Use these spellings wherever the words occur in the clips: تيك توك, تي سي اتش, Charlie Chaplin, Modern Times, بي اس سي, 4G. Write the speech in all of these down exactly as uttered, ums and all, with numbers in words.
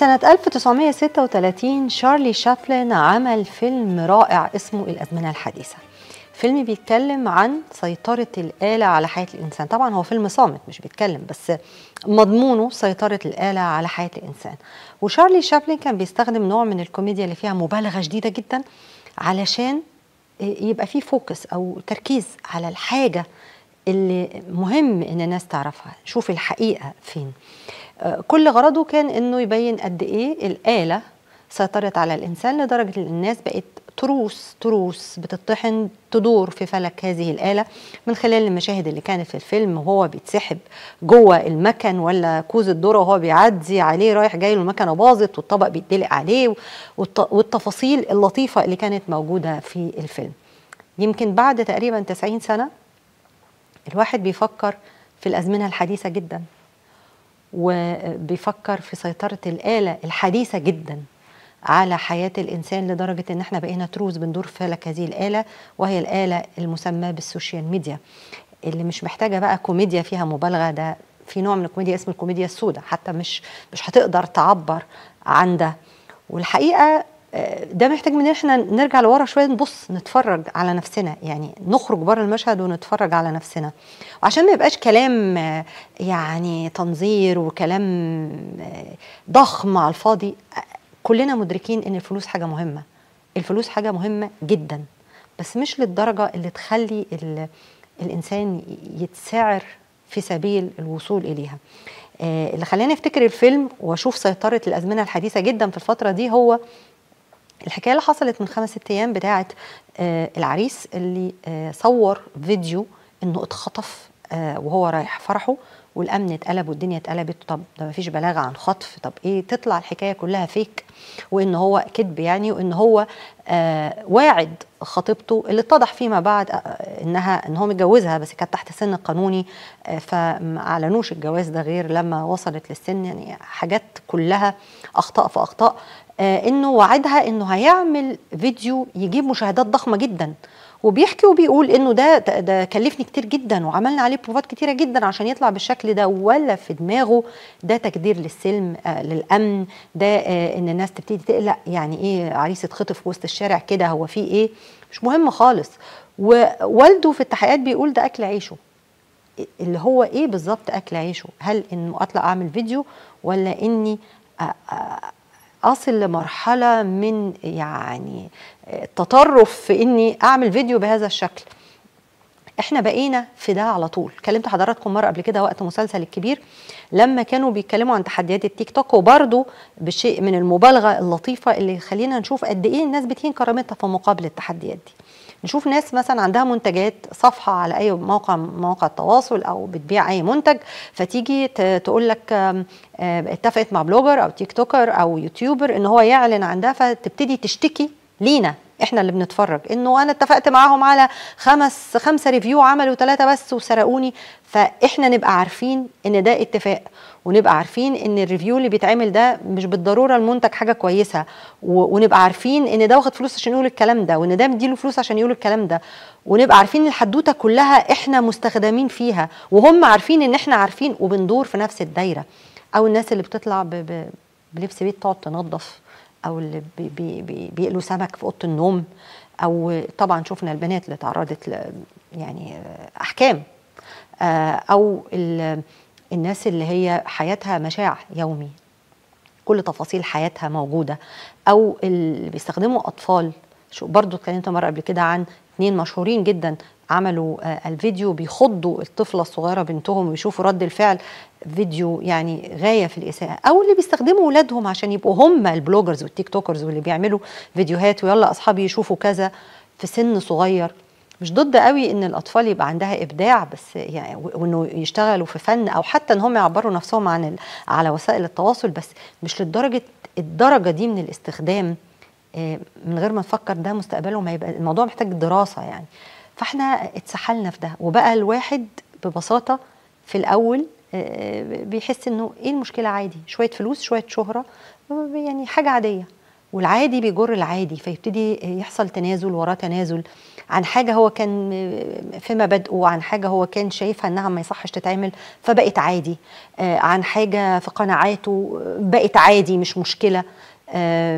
سنة ألف وتسعمائة وستة وثلاثين شارلي شابلن عمل فيلم رائع اسمه الأزمنة الحديثة. فيلم بيتكلم عن سيطرة الآلة على حياة الإنسان. طبعا هو فيلم صامت مش بيتكلم، بس مضمونه سيطرة الآلة على حياة الإنسان. وشارلي شابلن كان بيستخدم نوع من الكوميديا اللي فيها مبالغة شديدة جدا علشان يبقى فيه فوكس أو تركيز على الحاجة اللي مهم إن الناس تعرفها، شوف الحقيقة فين. كل غرضه كان إنه يبين قد إيه الآلة سيطرت على الإنسان لدرجة إن الناس بقت تروس تروس بتطحن تدور في فلك هذه الآلة، من خلال المشاهد اللي كانت في الفيلم وهو بيتسحب جوه المكن ولا كوز الذرة وهو بيعدي عليه رايح جاي له المكنة باظت والطبق بيتدلق عليه، والتفاصيل اللطيفة اللي كانت موجودة في الفيلم. يمكن بعد تقريبا تسعين سنة الواحد بيفكر في الأزمنة الحديثة جدا، وبيفكر في سيطرة الآلة الحديثة جدا على حياة الإنسان لدرجة إن احنا بقينا تروس بندور في فلك هذه الآلة، وهي الآلة المسماة بالسوشيال ميديا اللي مش محتاجة بقى كوميديا فيها مبالغة. ده في نوع من الكوميديا اسمه الكوميديا السوداء، حتى مش مش هتقدر تعبر عن ده. والحقيقة ده محتاج من احنا نرجع لورا شوية، نبص نتفرج على نفسنا، يعني نخرج بره المشهد ونتفرج على نفسنا، عشان ما يبقاش كلام يعني تنظير وكلام ضخم على الفاضي. كلنا مدركين ان الفلوس حاجة مهمة، الفلوس حاجة مهمة جدا، بس مش للدرجة اللي تخلي الانسان يتسعر في سبيل الوصول اليها. اللي خلاني افتكر الفيلم واشوف سيطرة الازمنة الحديثة جدا في الفترة دي هو الحكاية اللي حصلت من خمس ست ايام بتاعة العريس اللي صور فيديو انه اتخطف وهو رايح فرحه، والامن اتقلب والدنيا اتقلبت. طب ده مفيش بلاغه عن خطف، طب ايه؟ تطلع الحكايه كلها فيك، وان هو كذب يعني، وان هو آه واعد خطيبته اللي اتضح فيما بعد انها ان هو متجوزها بس كانت تحت سن قانوني، آه فما اعلنوش الجواز ده غير لما وصلت للسن. يعني حاجات كلها اخطاء في اخطاء. آه انه وعدها انه هيعمل فيديو يجيب مشاهدات ضخمه جدا، وبيحكي وبيقول انه ده ده كلفني كتير جدا وعملنا عليه بروفات كتيره جدا عشان يطلع بالشكل ده، ولا في دماغه ده تجدير للسلم آه للامن، ده آه ان الناس تبتدي تقلق، يعني ايه عريس اتخطف في وسط الشارع كده، هو في ايه؟ مش مهم خالص. ووالده في التحقيقات بيقول ده اكل عيشه. اللي هو ايه بالظبط اكل عيشه؟ هل انه اطلع اعمل فيديو، ولا اني آه آه أصل لمرحلة من يعني التطرف في إني أعمل فيديو بهذا الشكل؟ إحنا بقينا في ده على طول. كلمت حضراتكم مرة قبل كده وقت مسلسل الكبير لما كانوا بيتكلموا عن تحديات التيك توك، وبرضه بشيء من المبالغة اللطيفة اللي خلينا نشوف قد إيه الناس بتهين كرامتها في مقابل التحديات دي. نشوف ناس مثلا عندها منتجات، صفحه على اي موقع مواقع التواصل او بتبيع اي منتج، فتيجي تقول لك اتفقت مع بلوجر او تيك توكر او يوتيوبر ان هو يعلن عن ده، فتبتدي تشتكي لينا احنا اللي بنتفرج انه انا اتفقت معاهم على خمس خمسه ريفيو عملوا ثلاثه بس وسرقوني. فاحنا نبقى عارفين ان ده اتفاق، ونبقى عارفين ان الريفيو اللي بيتعمل ده مش بالضروره المنتج حاجه كويسه، ونبقى عارفين ان ده واخد فلوس عشان يقول الكلام ده، وان ده مديله فلوس عشان يقول الكلام ده، ونبقى عارفين الحدوته كلها احنا مستخدمين فيها، وهم عارفين ان احنا عارفين وبندور في نفس الدايره. او الناس اللي بتطلع ب ب بلبس بيت تقعد تنظف، او اللي بي بي بي بيقلوا سمك في اوضه النوم، او طبعا شفنا البنات اللي تعرضت ل يعني احكام، او الناس اللي هي حياتها مشاع يومي كل تفاصيل حياتها موجوده، او اللي بيستخدموا اطفال. شو برضو اتكلمت مره قبل كده عن اتنين مشهورين جدا عملوا آه الفيديو بيخضوا الطفله الصغيره بنتهم ويشوفوا رد الفعل، فيديو يعني غايه في الاساءه. او اللي بيستخدموا اولادهم عشان يبقوا هم البلوجرز والتيك توكرز واللي بيعملوا فيديوهات ويلا اصحابي يشوفوا كذا في سن صغير. مش ضد قوي ان الاطفال يبقى عندها ابداع، بس يعني وانه يشتغلوا في فن، او حتى ان هم يعبروا نفسهم عن على وسائل التواصل، بس مش للدرجه الدرجه دي من الاستخدام آه من غير ما نفكر ده مستقبلهم هيبقى. الموضوع محتاج دراسه يعني. فاحنا اتسحلنا في ده، وبقى الواحد ببساطه في الاول بيحس انه ايه المشكله، عادي شويه فلوس شويه شهره يعني حاجه عاديه. والعادي بيجر العادي، فيبتدي يحصل تنازل وراه تنازل عن حاجه هو كان في مبادئه، عن حاجه هو كان شايفها انها ما يصحش تتعمل فبقت عادي، عن حاجه في قناعاته بقت عادي مش مشكله،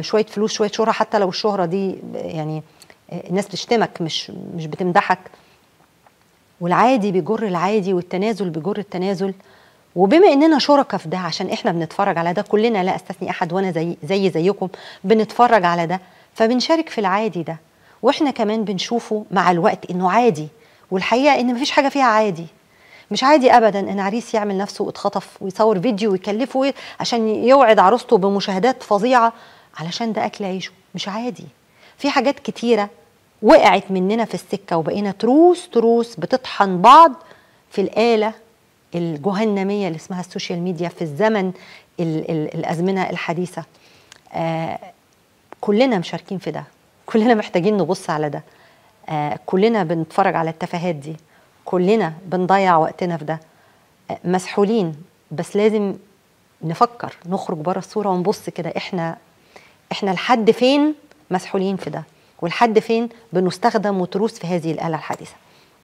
شويه فلوس شويه شهره، حتى لو الشهره دي يعني الناس بتشتمك مش مش بتمدحك. والعادي بيجر العادي والتنازل بيجر التنازل. وبما اننا شركاء في ده، عشان احنا بنتفرج على ده كلنا، لا استثني احد، وانا زي زي زيكم بنتفرج على ده، فبنشارك في العادي ده، واحنا كمان بنشوفه مع الوقت انه عادي، والحقيقه ان مفيش حاجه فيها عادي. مش عادي ابدا ان عريس يعمل نفسه اتخطف ويصور فيديو ويكلفه عشان يوعد عروسته بمشاهدات فظيعه علشان ده اكل عيشه، مش عادي. في حاجات كتيره وقعت مننا في السكه وبقينا تروس تروس بتطحن بعض في الآلة الجهنميه اللي اسمها السوشيال ميديا في الزمن ال ال الازمنه الحديثه. آه كلنا مشاركين في ده، كلنا محتاجين نبص على ده، آه كلنا بنتفرج على التفاهات دي، كلنا بنضيع وقتنا في ده، آه مسحولين. بس لازم نفكر نخرج بره الصوره ونبص كده احنا احنا لحد فين مسحولين في ده، ولحد فين بنستخدم وتروس في هذه الآلة الحديثه.